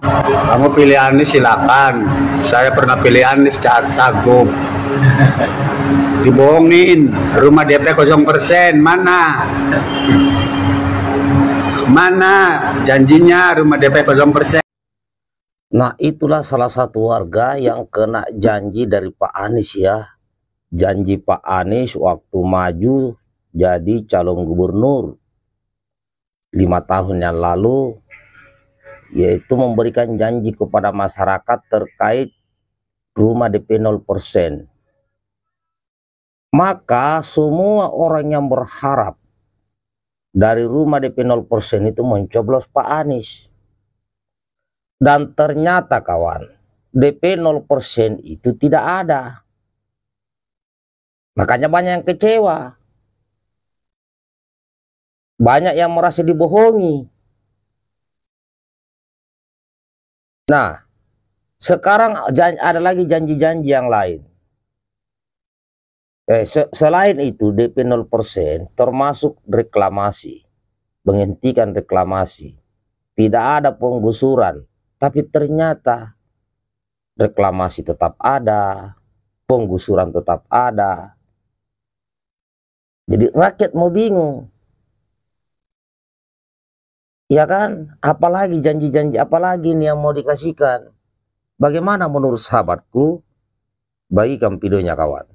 Kamu pilih Anies silakan. Saya pernah pilih Anies saat sagup. Dibohongin, rumah DP 0%. Mana janjinya rumah DP 0%? Nah, itulah salah satu warga yang kena janji dari Pak Anies ya. Janji Pak Anies waktu maju jadi calon gubernur 5 tahun yang lalu, yaitu memberikan janji kepada masyarakat terkait rumah DP 0%. Maka semua orang yang berharap dari rumah DP 0% itu mencoblos Pak Anies. Dan ternyata kawan, DP 0% itu tidak ada. Makanya banyak yang kecewa. Banyak yang merasa dibohongi. Nah, sekarang ada lagi janji-janji yang lain. Selain itu, DP 0% termasuk reklamasi. Menghentikan reklamasi. Tidak ada penggusuran. Tapi ternyata reklamasi tetap ada. Penggusuran tetap ada. Jadi rakyat mau bingung. Ya kan, apalagi janji-janji, apalagi nih yang mau dikasihkan. Bagaimana menurut sahabatku? Bagikan videonya kawan.